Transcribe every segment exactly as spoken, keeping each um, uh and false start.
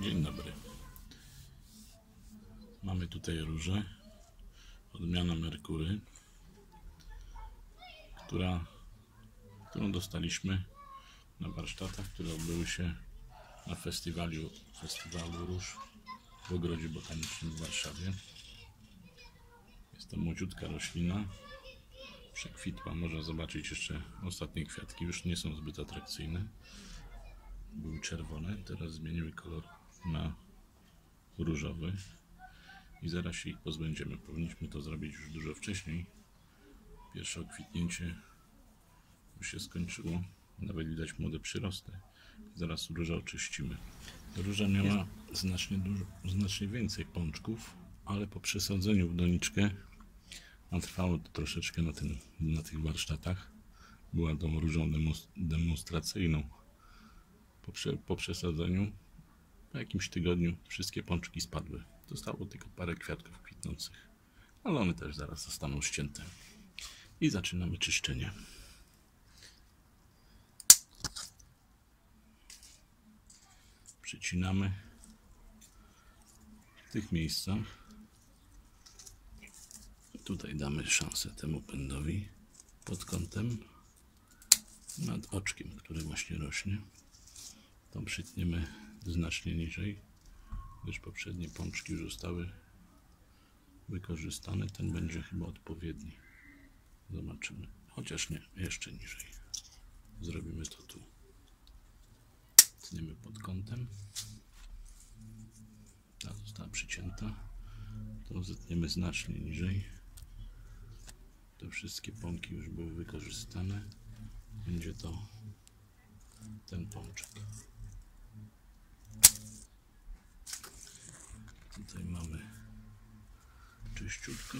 Dzień dobry. Mamy tutaj różę, odmiana Merkury, która, którą dostaliśmy na warsztatach, które odbyły się na festiwalu, Festiwalu Róż w Ogrodzie Botanicznym w Warszawie. Jest to młodziutka roślina, przekwitła, można zobaczyć jeszcze ostatnie kwiatki, już nie są zbyt atrakcyjne. Były czerwone, teraz zmieniły kolor na różowy i zaraz się ich pozbędziemy. Powinniśmy to zrobić już dużo wcześniej. Pierwsze okwitnięcie już się skończyło, nawet widać młode przyrosty. Zaraz różę oczyścimy. Róża miała znacznie, dużo, znacznie więcej pączków, ale po przesadzeniu w doniczkę, a trwało to troszeczkę na, tym, na tych warsztatach, była tą różą demonstracyjną. Po, prze, po przesadzeniu, po jakimś tygodniu, wszystkie pączki spadły. Zostało tylko parę kwiatków kwitnących, ale one też zaraz zostaną ścięte. I zaczynamy czyszczenie. Przycinamy w tych miejscach. Tutaj damy szansę temu pędowi pod kątem, nad oczkiem, który właśnie rośnie. Tą przytniemy znacznie niżej, gdyż poprzednie pączki już zostały wykorzystane. Ten będzie chyba odpowiedni. Zobaczymy. Chociaż nie, jeszcze niżej. Zrobimy to tu. Tniemy pod kątem. Ta została przycięta. To zetniemy znacznie niżej. Te wszystkie pąki już były wykorzystane. Będzie to ten pączek. Tutaj mamy czyściutko.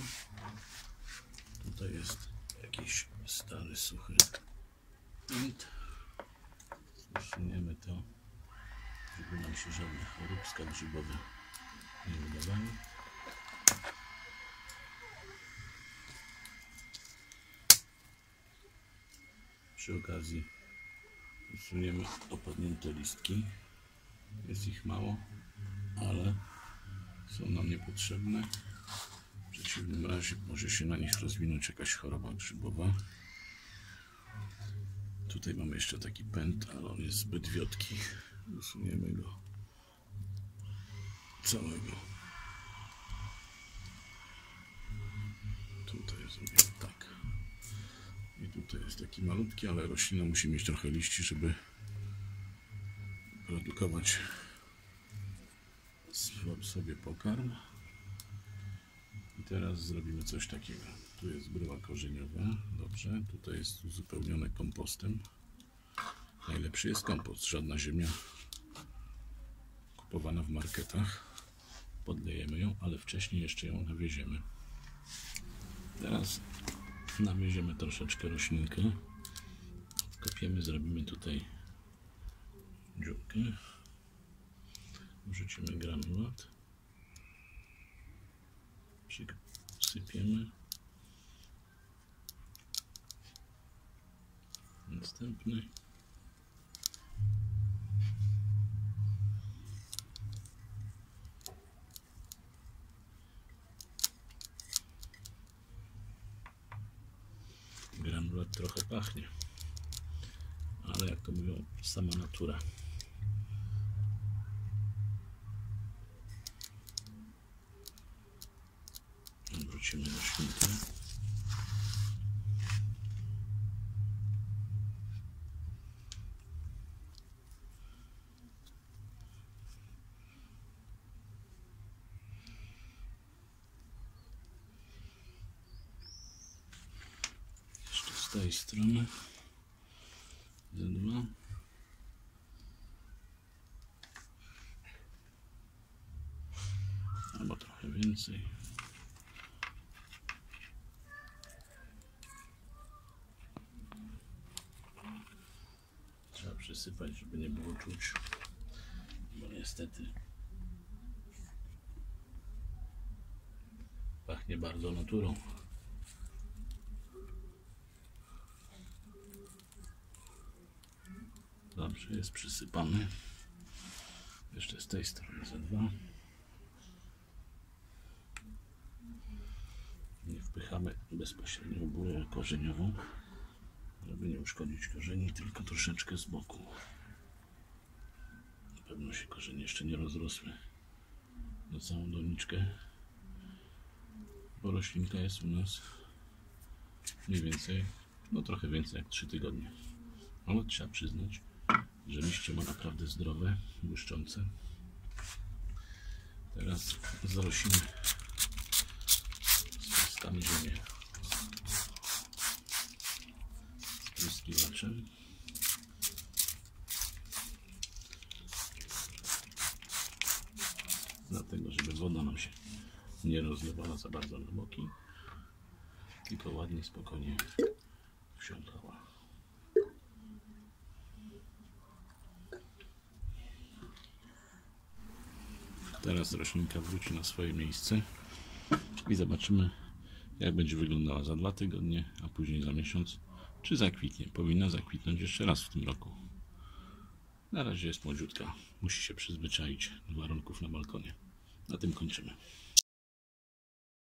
Tutaj jest jakiś stary, suchy pęd. Usuniemy to, żeby nam się żadnych chorób skadrzybowych nie udawało. Przy okazji usuniemy opadnięte listki. Jest ich mało, ale są nam niepotrzebne. W przeciwnym razie może się na nich rozwinąć jakaś choroba grzybowa. Tutaj mamy jeszcze taki pęd, ale on jest zbyt wiotki. Usuniemy go całego. Tutaj zrobię tak. I tutaj jest taki malutki, ale roślina musi mieć trochę liści, żeby produkować sobie pokarm. I teraz zrobimy coś takiego. Tu jest bryła korzeniowa, dobrze. Tutaj jest uzupełnione kompostem. Najlepszy jest kompost, żadna ziemia kupowana w marketach. Podlejemy ją, ale wcześniej jeszcze ją nawieziemy. Teraz nawieziemy troszeczkę roślinkę. Kopiemy, zrobimy tutaj dziurkę. Wrzucimy granulat. Przysypiemy. Następny. Granulat trochę pachnie, ale jak to mówią, sama natura. Wrócimy do świnki. Jeszcze z tej strony. Za dwa. Albo trochę więcej. Przysypać, żeby nie było czuć, bo niestety pachnie bardzo naturą. Dobrze, jest przysypany. Jeszcze z tej strony za dwa. Nie wpychamy bezpośrednio górę korzeniową, żeby nie uszkodzić korzeni, tylko troszeczkę z boku. Na pewno się korzenie jeszcze nie rozrosły na całą doniczkę, bo roślinka jest u nas mniej więcej, no trochę więcej jak trzy tygodnie. Ale trzeba przyznać, że liście ma naprawdę zdrowe, błyszczące. Teraz zarosimy spryskami ziemię spryskiwaczem. Dlatego, żeby woda nam się nie rozlewała za bardzo na boki, tylko ładnie, spokojnie wsiąkała. Teraz roślinka wróci na swoje miejsce i zobaczymy, jak będzie wyglądała za dwa tygodnie, a później za miesiąc, czy zakwitnie. Powinna zakwitnąć jeszcze raz w tym roku. Na razie jest młodziutka, musi się przyzwyczaić do warunków na balkonie. Na tym kończymy.